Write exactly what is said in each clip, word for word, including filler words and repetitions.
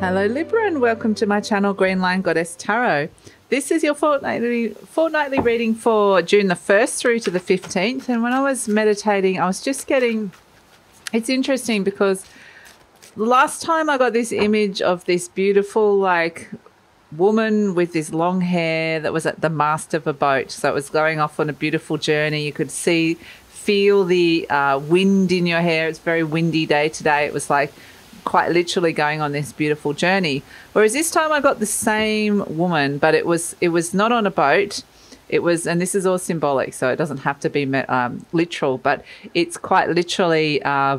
Hello Libra, and welcome to my channel GreenLion Goddess Tarot. This is your fortnightly fortnightly reading for June the first through to the fifteenth. And when I was meditating, I was just getting, it's interesting because last time I got this image of this beautiful like woman with this long hair that was at the mast of a boat. So it was going off on a beautiful journey. You could see, feel the uh, wind in your hair. It's a very windy day today. It was like quite literally going on this beautiful journey. Whereas this time I got the same woman, but it was it was not on a boat. It was, and this is all symbolic, so it doesn't have to be um, literal, but it's quite literally, uh,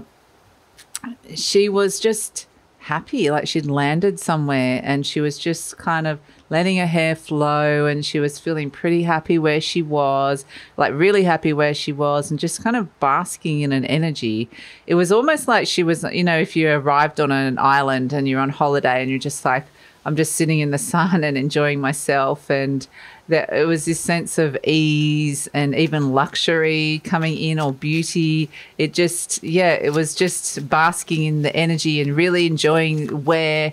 she was just happy, like she'd landed somewhere and she was just kind of letting her hair flow, and she was feeling pretty happy where she was, like really happy where she was, and just kind of basking in an energy. It was almost like she was, you know, if you arrived on an island and you're on holiday and you're just like, I'm just sitting in the sun and enjoying myself. And that it was this sense of ease and even luxury coming in, or beauty. It just, yeah, it was just basking in the energy and really enjoying where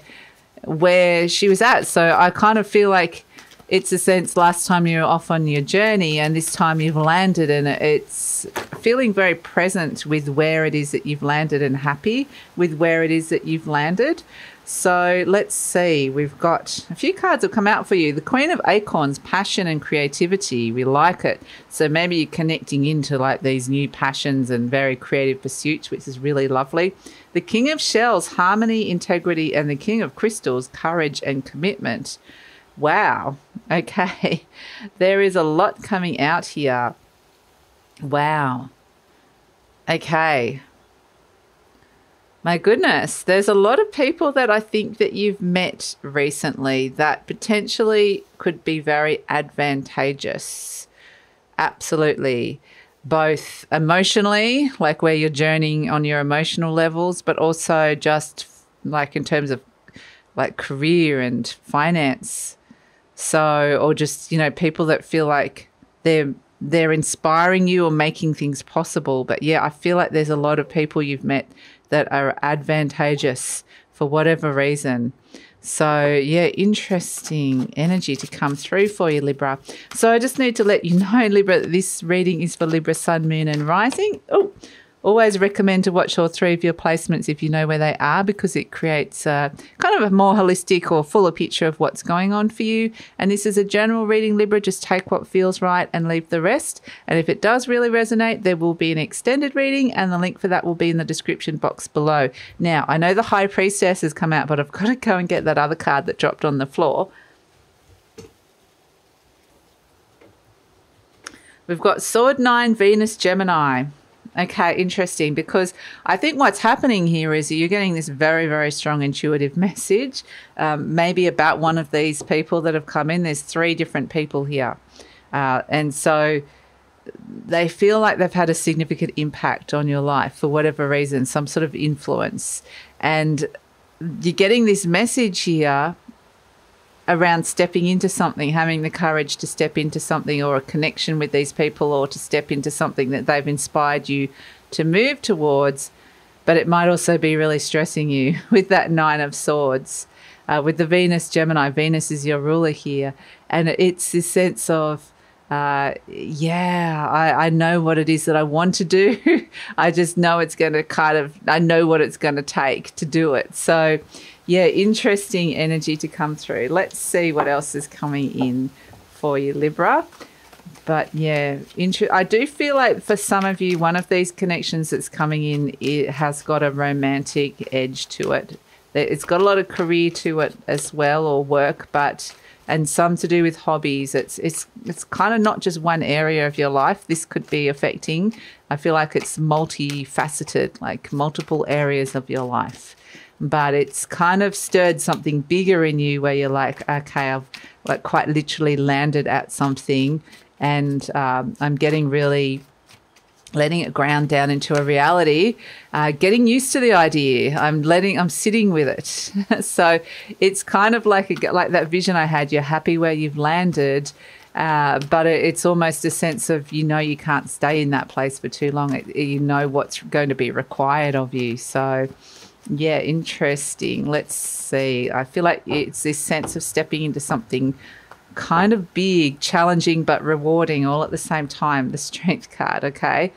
where she was at. So I kind of feel like it's a sense last time you were off on your journey and this time you've landed, and it's feeling very present with where it is that you've landed and happy with where it is that you've landed. So let's see, we've got a few cards that come out for you. The Queen of Acorns, passion and creativity. We like it. So maybe you're connecting into like these new passions and very creative pursuits, which is really lovely. The King of Shells, harmony, integrity, and the King of Crystals, courage and commitment. Wow. Okay. There is a lot coming out here. Wow. Okay. My goodness. There's a lot of people that I think that you've met recently that potentially could be very advantageous. Absolutely. Both emotionally, like where you're journeying on your emotional levels, but also just like in terms of like career and finance. So, or just, you know, people that feel like they're they're inspiring you or making things possible. But yeah, I feel like there's a lot of people you've met that are advantageous for whatever reason. So yeah, interesting energy to come through for you, Libra. So I just need to let you know, Libra, that this reading is for Libra sun, moon and rising. Oh, always recommend to watch all three of your placements if you know where they are, because it creates a, kind of a more holistic or fuller picture of what's going on for you. And this is a general reading, Libra. Just take what feels right and leave the rest. And if it does really resonate, there will be an extended reading, and the link for that will be in the description box below. Now, I know the High Priestess has come out, but I've got to go and get that other card that dropped on the floor. We've got Sword Nine, Venus, Gemini. Okay, interesting, because I think what's happening here is you're getting this very, very strong intuitive message, um, maybe about one of these people that have come in. There's three different people here. Uh, and so they feel like they've had a significant impact on your life for whatever reason, some sort of influence. And you're getting this message here around stepping into something, having the courage to step into something, or a connection with these people, or to step into something that they've inspired you to move towards. But it might also be really stressing you with that Nine of Swords. Uh, with the Venus, Gemini, Venus is your ruler here. And it's this sense of, uh, yeah, I, I know what it is that I want to do. I just know it's going to kind of, I know what it's going to take to do it. So yeah, interesting energy to come through. Let's see what else is coming in for you, Libra. But yeah, I do feel like for some of you, one of these connections that's coming in, it has got a romantic edge to it. It's got a lot of career to it as well, or work, but and some to do with hobbies. It's it's it's kind of not just one area of your life this could be affecting. I feel like it's multifaceted, like multiple areas of your life. But it's kind of stirred something bigger in you where you're like, okay, I've like quite literally landed at something, and um, I'm getting really letting it ground down into a reality, uh, getting used to the idea. I'm letting, I'm sitting with it. So it's kind of like a, like that vision I had. You're happy where you've landed, uh, but it, it's almost a sense of, you know, you can't stay in that place for too long. It, you know what's going to be required of you. So Yeah, interesting. Let's see. I feel like it's this sense of stepping into something kind of big, challenging, but rewarding all at the same time, the Strength card, okay?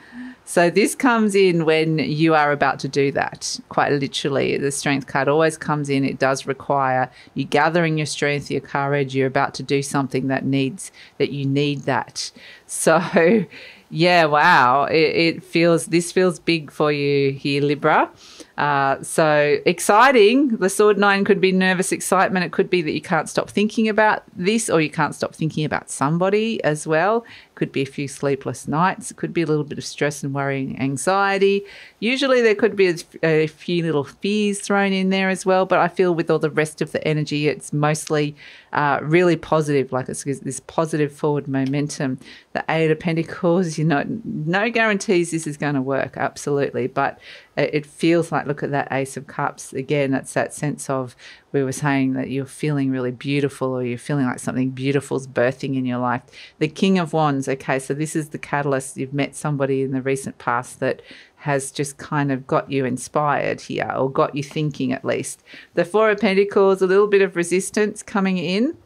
So this comes in when you are about to do that, quite literally. The Strength card always comes in. It does require you gathering your strength, your courage. You're about to do something that needs, that you need that. So, yeah, wow. It, it feels, this feels big for you here, Libra. Uh, so exciting. The Sword Nine could be nervous excitement. It could be that you can't stop thinking about this, or you can't stop thinking about somebody as well. Could be a few sleepless nights. It could be a little bit of stress and worrying, anxiety. Usually there could be a few little fears thrown in there as well, but I feel with all the rest of the energy, it's mostly uh, really positive, like it's this positive forward momentum. The Eight of Pentacles, you know, no guarantees this is going to work, absolutely, but it feels like, look at that Ace of Cups. Again, that's that sense of, we were saying that you're feeling really beautiful, or you're feeling like something beautiful is birthing in your life. The King of Wands, okay, so this is the catalyst. You've met somebody in the recent past that has just kind of got you inspired here, or got you thinking at least. The Four of Pentacles, a little bit of resistance coming in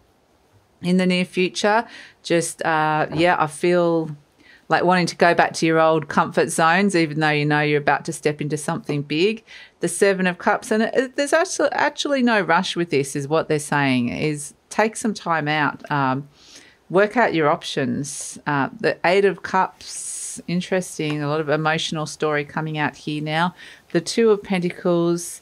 in the near future. Just, uh, yeah, I feel like wanting to go back to your old comfort zones, even though you know you're about to step into something big. The Seven of Cups, and it, there's actually, actually no rush with this, is what they're saying, is take some time out, um, work out your options. Uh, the Eight of Cups, interesting, a lot of emotional story coming out here now. The Two of Pentacles,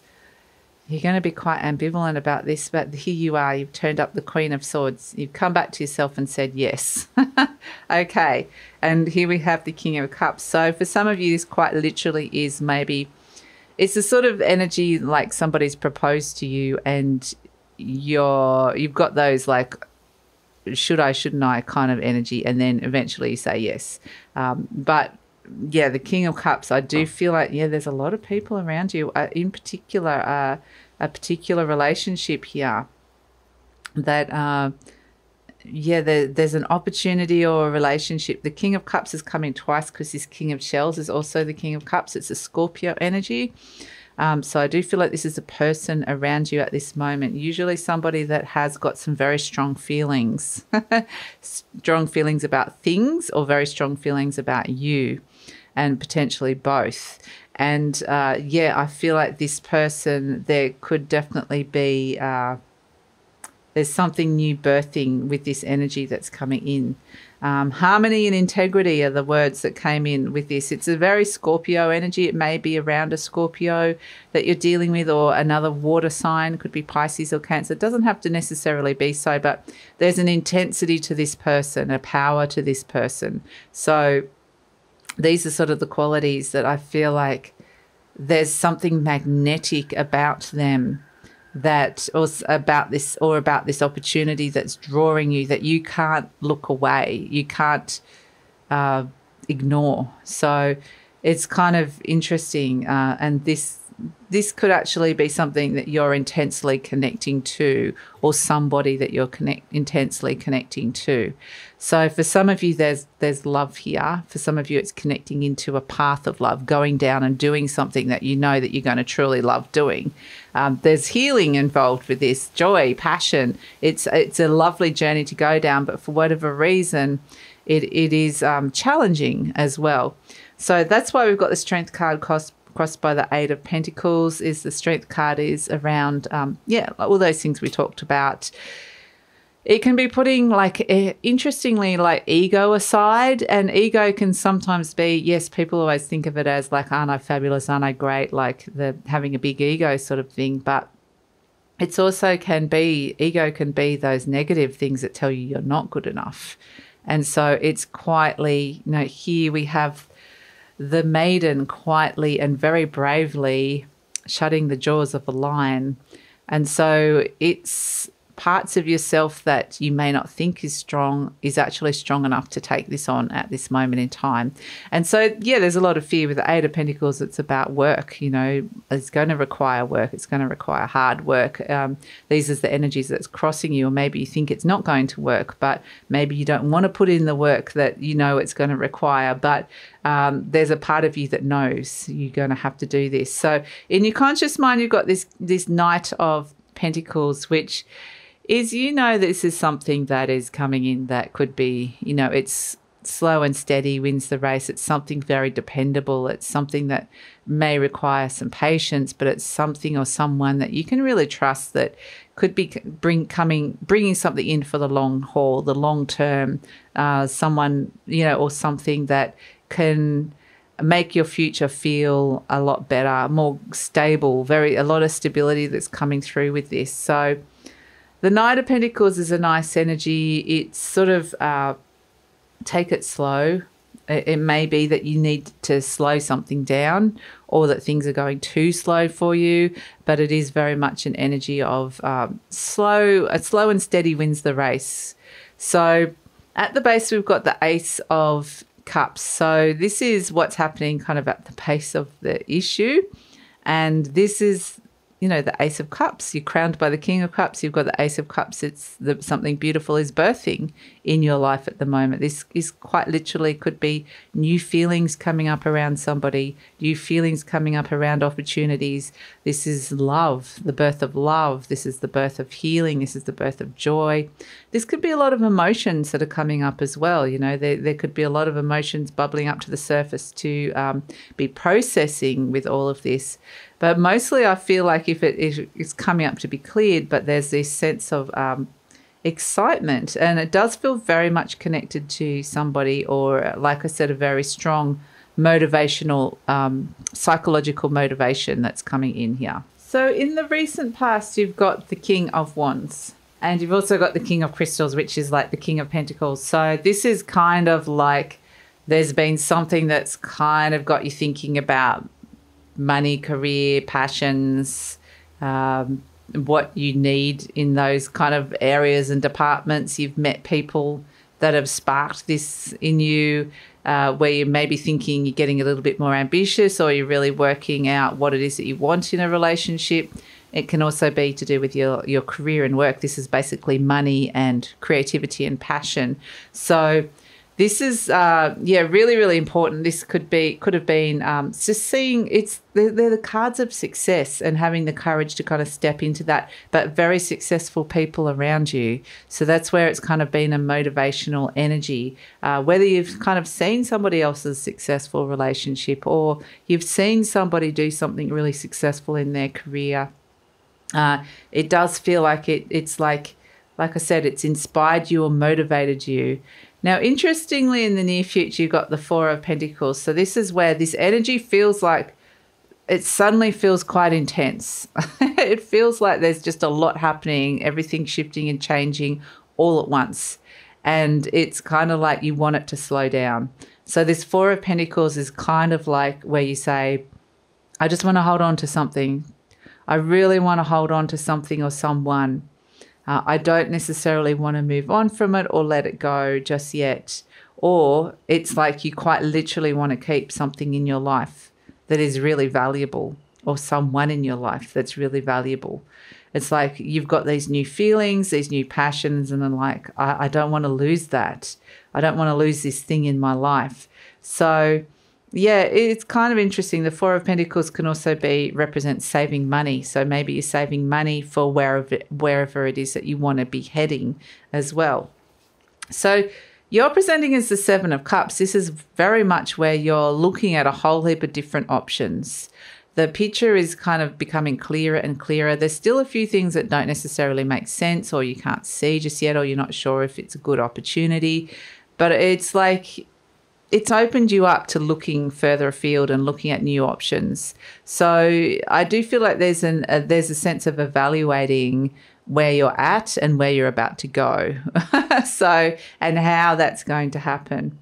you're going to be quite ambivalent about this, but here you are. You've turned up the Queen of Swords. You've come back to yourself and said yes. Okay, and here we have the King of Cups. So for some of you, this quite literally is maybe, it's the sort of energy like somebody's proposed to you and you're, you've got those like, should I, shouldn't I kind of energy, and then eventually you say yes. Um, but yeah, the King of Cups, I do feel like, yeah, there's a lot of people around you, uh, in particular, uh, a particular relationship here that, uh, yeah, there, there's an opportunity or a relationship. The King of Cups is coming twice because this King of Shells is also the King of Cups. It's a Scorpio energy. Um, so I do feel like this is a person around you at this moment, usually somebody that has got some very strong feelings, strong feelings about things or very strong feelings about you, and potentially both. And, uh, yeah, I feel like this person, there could definitely be uh, there's something new birthing with this energy that's coming in. Um, harmony and integrity are the words that came in with this. It's a very Scorpio energy. It may be around a Scorpio that you're dealing with, or another water sign. It could be Pisces or Cancer. It doesn't have to necessarily be so, but there's an intensity to this person, a power to this person. So these are sort of the qualities that I feel like there's something magnetic about them, that or about this or about this opportunity that's drawing you, that you can't look away, you can't uh, ignore. So it's kind of interesting, uh, and this this could actually be something that you're intensely connecting to, or somebody that you're connect intensely connecting to. So for some of you, there's there's love here. For some of you, it's connecting into a path of love, going down and doing something that you know that you're going to truly love doing. Um, there's healing involved with this, joy, passion. It's it's a lovely journey to go down, but for whatever reason, it it is um, challenging as well. So that's why we've got the Strength card cost. Crossed by the Eight of Pentacles is the Strength card is around, um, yeah, all those things we talked about. It can be putting, like, e interestingly, like ego aside, and ego can sometimes be, yes, people always think of it as like, aren't I fabulous, aren't I great, like the having a big ego sort of thing, but it's also can be, ego can be those negative things that tell you you're not good enough. And so it's quietly, you know, here we have the Maiden quietly and very bravely shutting the jaws of the lion. And so it's parts of yourself that you may not think is strong is actually strong enough to take this on at this moment in time. And so, yeah, there's a lot of fear with the Eight of Pentacles. It's about work, you know, it's going to require work. It's going to require hard work. Um, these are the energies that's crossing you, or maybe you think it's not going to work, but maybe you don't want to put in the work that you know it's going to require. But um, there's a part of you that knows you're going to have to do this. So in your conscious mind, you've got this, this Knight of Pentacles, which is, you know, this is something that is coming in that could be, you know, it's slow and steady wins the race. It's something very dependable. It's something that may require some patience, but it's something or someone that you can really trust that could be bring coming bringing something in for the long haul, the long term, uh, someone, you know, or something that can make your future feel a lot better, more stable, very a lot of stability that's coming through with this. So the Knight of Pentacles is a nice energy. It's sort of uh, take it slow. It, it may be that you need to slow something down, or that things are going too slow for you, but it is very much an energy of um, slow, a slow and steady wins the race. So at the base, we've got the Ace of Cups. So this is what's happening kind of at the base of the issue. And this is, you know, the Ace of Cups. You're crowned by the King of Cups. You've got the Ace of Cups. It's the, something beautiful is birthing in your life at the moment. This is quite literally could be new feelings coming up around somebody, new feelings coming up around opportunities. This is love, the birth of love. This is the birth of healing. This is the birth of joy. This could be a lot of emotions that are coming up as well. You know, there, there could be a lot of emotions bubbling up to the surface to um, be processing with all of this. But mostly I feel like if it is it, coming up to be cleared, but there's this sense of um, excitement, and it does feel very much connected to somebody, or like I said, a very strong motivational, um, psychological motivation that's coming in here. So in the recent past, you've got the King of Wands, and you've also got the King of Crystals, which is like the King of Pentacles. So this is kind of like there's been something that's kind of got you thinking about money, career, passions, um, what you need in those kind of areas and departments. You've met people that have sparked this in you, uh, where you may be thinking you're getting a little bit more ambitious, or you're really working out what it is that you want in a relationship. It can also be to do with your, your career and work. This is basically money and creativity and passion. So this is, uh, yeah, really, really important. This could be, could have been um, just seeing it's, they're, they're the cards of success and having the courage to kind of step into that, but very successful people around you. So that's where it's kind of been a motivational energy. Uh, whether you've kind of seen somebody else's successful relationship, or you've seen somebody do something really successful in their career, uh, it does feel like it, it's like, like I said, it's inspired you or motivated you. Now, interestingly, in the near future, you've got the Four of Pentacles. So this is where this energy feels like it suddenly feels quite intense. It feels like there's just a lot happening, everything shifting and changing all at once. And it's kind of like you want it to slow down. So this Four of Pentacles is kind of like where you say, I just want to hold on to something. I really want to hold on to something or someone. Uh, I don't necessarily want to move on from it or let it go just yet. Or it's like you quite literally want to keep something in your life that is really valuable, or someone in your life that's really valuable. It's like you've got these new feelings, these new passions, and then like, I, I don't want to lose that. I don't want to lose this thing in my life. So yeah, it's kind of interesting. The Four of Pentacles can also be represent saving money. So maybe you're saving money for wherever, wherever it is that you want to be heading as well. So you're presenting as the Seven of Cups. This is very much where you're looking at a whole heap of different options. The picture is kind of becoming clearer and clearer. There's still a few things that don't necessarily make sense, or you can't see just yet, or you're not sure if it's a good opportunity. But it's like it's opened you up to looking further afield and looking at new options. So I do feel like there's an uh, there's a sense of evaluating where you're at and where you're about to go. So, and how that's going to happen.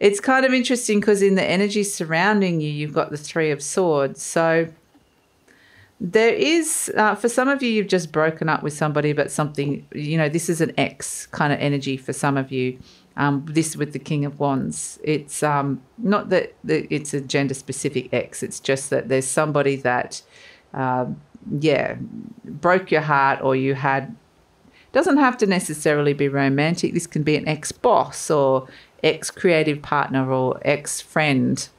It's kind of interesting because in the energy surrounding you, you've got the Three of Swords. So There is, uh, for some of you, you've just broken up with somebody, but something, you know, this is an ex kind of energy for some of you. Um, this with the King of Wands. It's um, not that, that it's a gender-specific ex. It's just that there's somebody that, uh, yeah, broke your heart, or you had, doesn't have to necessarily be romantic. This can be an ex-boss or ex-creative partner or ex-friend.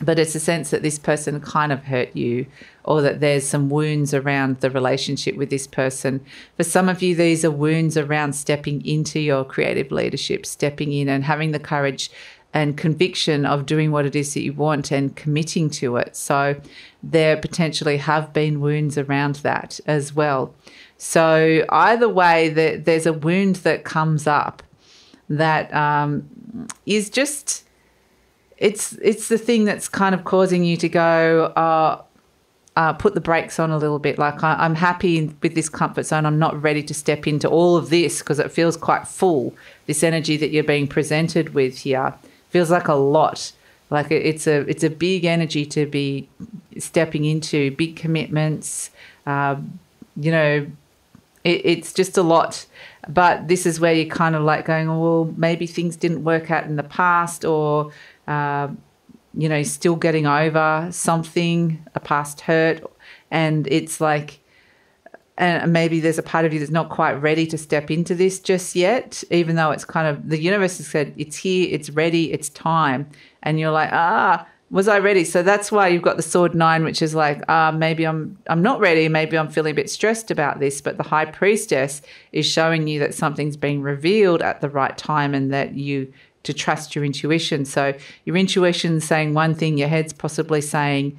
But it's a sense that this person kind of hurt you, or that there's some wounds around the relationship with this person. For some of you, these are wounds around stepping into your creative leadership, stepping in and having the courage and conviction of doing what it is that you want and committing to it. So there potentially have been wounds around that as well. So either way, there's a wound that comes up that um, is just... It's it's the thing that's kind of causing you to go, uh, uh, put the brakes on a little bit. Like, I, I'm happy with this comfort zone. I'm not ready to step into all of this because it feels quite full. This energy that you're being presented with here feels like a lot. Like it, it's a it's a big energy to be stepping into, big commitments. Uh, you know, it, it's just a lot. But this is where you're kind of like going, oh, well, maybe things didn't work out in the past, or... Uh, you know, still getting over something, a past hurt, and it's like, and maybe there's a part of you that's not quite ready to step into this just yet, even though it's kind of, the universe has said, it's here, it's ready, it's time. And you're like, ah, was I ready? So that's why you've got the Sword Nine, which is like, ah, uh, maybe I'm, I'm not ready, maybe I'm feeling a bit stressed about this, but the High Priestess is showing you that something's being revealed at the right time, and that you... to trust your intuition. So your intuition's saying one thing, your head's possibly saying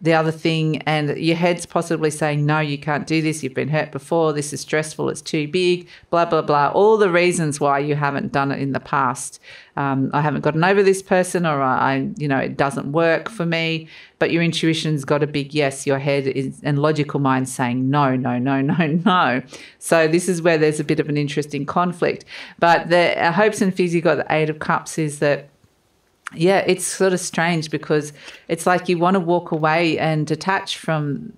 the other thing, and your head's possibly saying, no, you can't do this, you've been hurt before, this is stressful, it's too big, blah, blah, blah, all the reasons why you haven't done it in the past. Um, I haven't gotten over this person, or I, you know, it doesn't work for me, but your intuition's got a big yes, your head is, and logical mind saying no, no, no, no, no. So this is where there's a bit of an interesting conflict. But the hopes and fears, you got the Eight of Cups, is that, yeah, it's sort of strange because it's like you want to walk away and detach from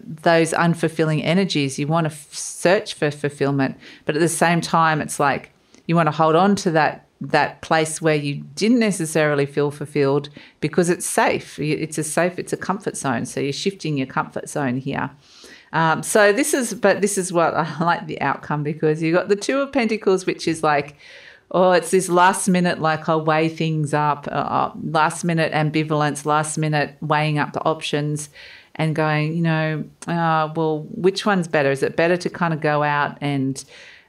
those unfulfilling energies. You want to search for fulfillment, but at the same time, it's like you want to hold on to that that place where you didn't necessarily feel fulfilled because it's safe. It's a safe, it's a comfort zone. So you're shifting your comfort zone here. Um, so this is, but this is what I like the outcome, because you got the Two of Pentacles, which is like, oh, it's this last minute, like I'll weigh things up, uh, last minute ambivalence, last minute weighing up the options and going, you know, uh, well, which one's better? Is it better to kind of go out and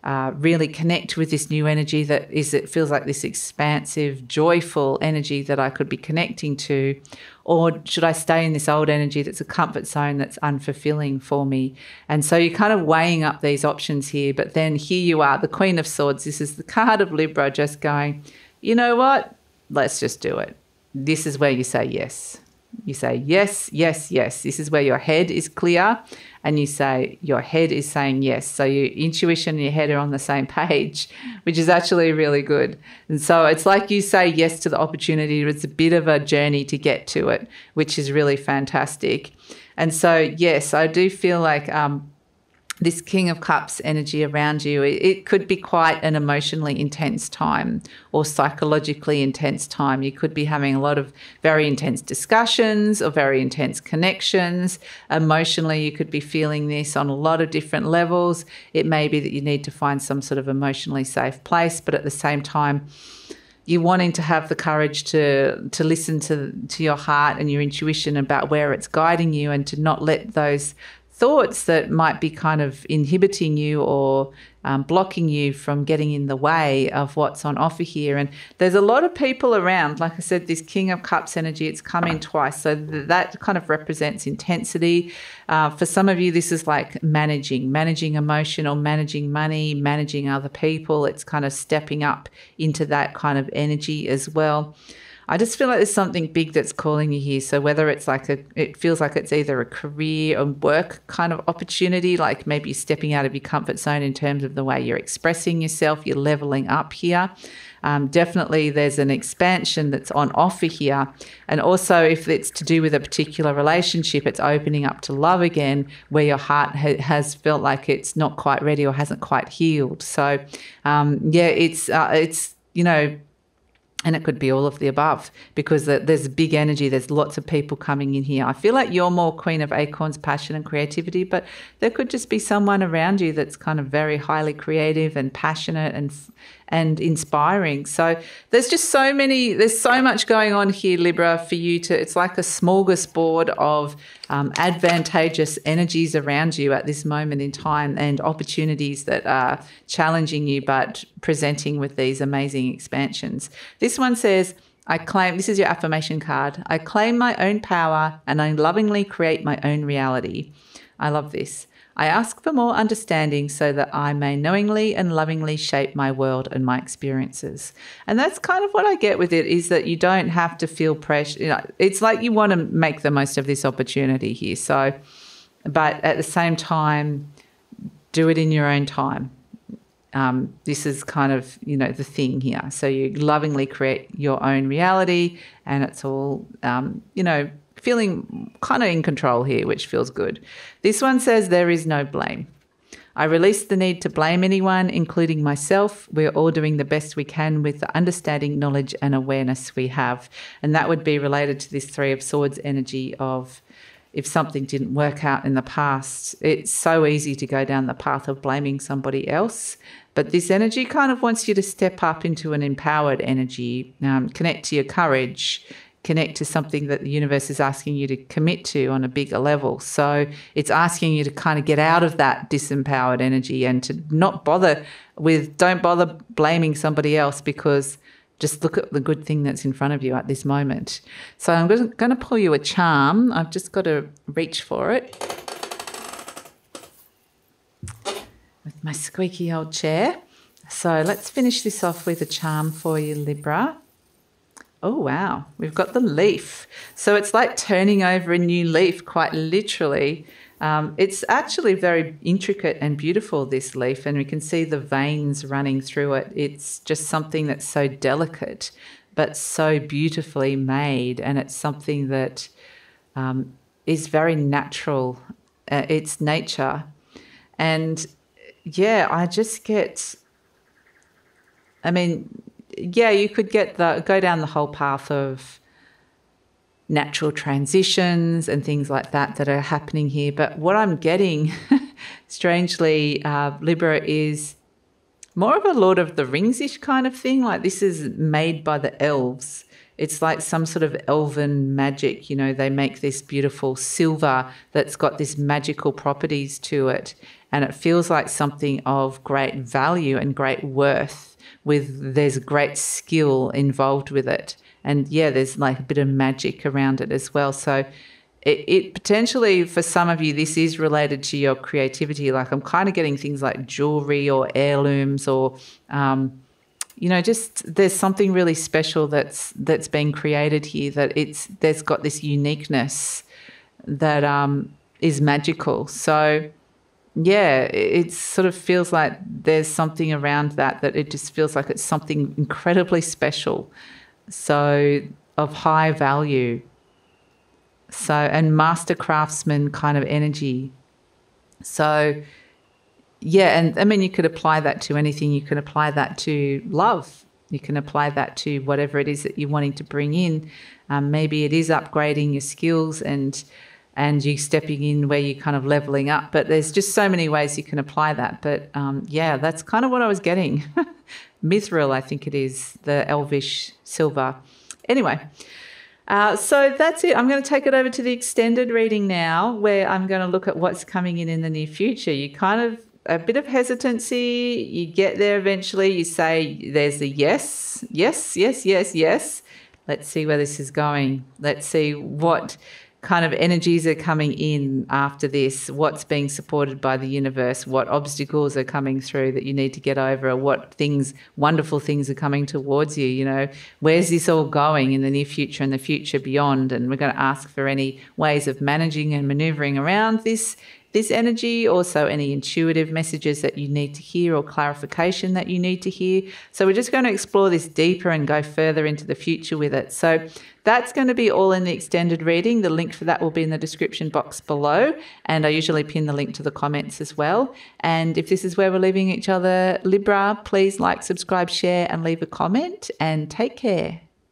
uh, really connect with this new energy that is, it feels like this expansive, joyful energy that I could be connecting to? Or should I stay in this old energy that's a comfort zone that's unfulfilling for me? And so you're kind of weighing up these options here, but then here you are, the Queen of Swords. This is the card of Libra, just going, you know what? Let's just do it. This is where you say yes. You say yes, yes, yes. This is where your head is clear, and you say your head is saying yes. So your intuition and your head are on the same page, which is actually really good. And so it's like you say yes to the opportunity. It's a bit of a journey to get to it, which is really fantastic. And so, yes, I do feel like um, this King of Cups energy around you, it, it could be quite an emotionally intense time, or psychologically intense time. You could be having a lot of very intense discussions or very intense connections. Emotionally, you could be feeling this on a lot of different levels. It may be that you need to find some sort of emotionally safe place, but at the same time, you're wanting to have the courage to to listen to, to your heart and your intuition about where it's guiding you, and to not let those thoughts that might be kind of inhibiting you or um, blocking you from getting in the way of what's on offer here. And there's a lot of people around. Like I said, this King of Cups energy, it's come in twice. So th that kind of represents intensity. Uh, for some of you, this is like managing, managing emotion, or managing money, managing other people. It's kind of stepping up into that kind of energy as well. I just feel like there's something big that's calling you here. So whether it's like a, it feels like it's either a career and work kind of opportunity, like maybe stepping out of your comfort zone in terms of the way you're expressing yourself, you're leveling up here. Um, definitely there's an expansion that's on offer here. And also if it's to do with a particular relationship, it's opening up to love again, where your heart ha has felt like it's not quite ready or hasn't quite healed. So um, yeah, it's, uh, it's, you know, and it could be all of the above, because there's big energy. There's lots of people coming in here. I feel like you're more Queen of Acorns, passion and creativity, but there could just be someone around you that's kind of very highly creative and passionate and and inspiring. So there's just so many, there's so much going on here, Libra, for you to, it's like a smorgasbord of um, advantageous energies around you at this moment in time, and opportunities that are challenging you but presenting with these amazing expansions. This one says, I claim, this is your affirmation card, I claim my own power and I lovingly create my own reality. I love this. I ask for more understanding so that I may knowingly and lovingly shape my world and my experiences. And that's kind of what I get with it, is that you don't have to feel pressure. You know, it's like you want to make the most of this opportunity here. So, but at the same time, do it in your own time. Um, this is kind of, you know, the thing here. So you lovingly create your own reality, and it's all, um, you know, feeling kind of in control here, which feels good. This one says, there is no blame. I release the need to blame anyone, including myself. We're all doing the best we can with the understanding, knowledge and awareness we have. And that would be related to this Three of Swords energy of, if something didn't work out in the past, it's so easy to go down the path of blaming somebody else. But this energy kind of wants you to step up into an empowered energy, um, connect to your courage, connect to something that the universe is asking you to commit to on a bigger level. So it's asking you to kind of get out of that disempowered energy and to not bother with, don't bother blaming somebody else, because just look at the good thing that's in front of you at this moment. So I'm going to pull you a charm. I've just got to reach for it with my squeaky old chair. So let's finish this off with a charm for you, Libra. Oh, wow. We've got the leaf. So it's like turning over a new leaf, quite literally. Um, it's actually very intricate and beautiful, this leaf, and we can see the veins running through it. It's just something that's so delicate but so beautifully made, and it's something that um, is very natural. Uh, it's nature. And, yeah, I just get, I mean, yeah, you could get the go down the whole path of natural transitions and things like that that are happening here. But what I'm getting, strangely, uh, Libra, is more of a Lord of the Rings-ish kind of thing. Like this is made by the elves. It's like some sort of elven magic. You know, they make this beautiful silver that's got this magical properties to it, and it feels like something of great value and great worth. With there's great skill involved with it, and yeah, there's like a bit of magic around it as well. So it, it potentially for some of you this is related to your creativity. Like I'm kind of getting things like jewelry or heirlooms, or um, you know, just there's something really special that's that's being created here, that it's there's got this uniqueness that um, is magical. So yeah, it sort of feels like there's something around that, that it just feels like it's something incredibly special, so of high value. So, and master craftsman kind of energy. So, yeah, and I mean, you could apply that to anything. You can apply that to love. You can apply that to whatever it is that you're wanting to bring in. Um, maybe it is upgrading your skills and and you stepping in where you're kind of leveling up. But there's just so many ways you can apply that. But, um, yeah, that's kind of what I was getting. Mithril, I think it is, the elvish silver. Anyway, uh, so that's it. I'm going to take it over to the extended reading now, where I'm going to look at what's coming in in the near future. You kind of, a bit of hesitancy, you get there eventually, you say there's the yes, yes, yes, yes, yes. Let's see where this is going. Let's see what... kind of energies are coming in after this, what's being supported by the universe, what obstacles are coming through that you need to get over, what things, wonderful things are coming towards you, you know, where's this all going in the near future and the future beyond? And we're going to ask for any ways of managing and manoeuvring around this this energy, also any intuitive messages that you need to hear or clarification that you need to hear. So we're just going to explore this deeper and go further into the future with it. So that's going to be all in the extended reading. The link for that will be in the description box below, and I usually pin the link to the comments as well. And if this is where we're leaving each other, Libra, please like, subscribe, share and leave a comment, and take care.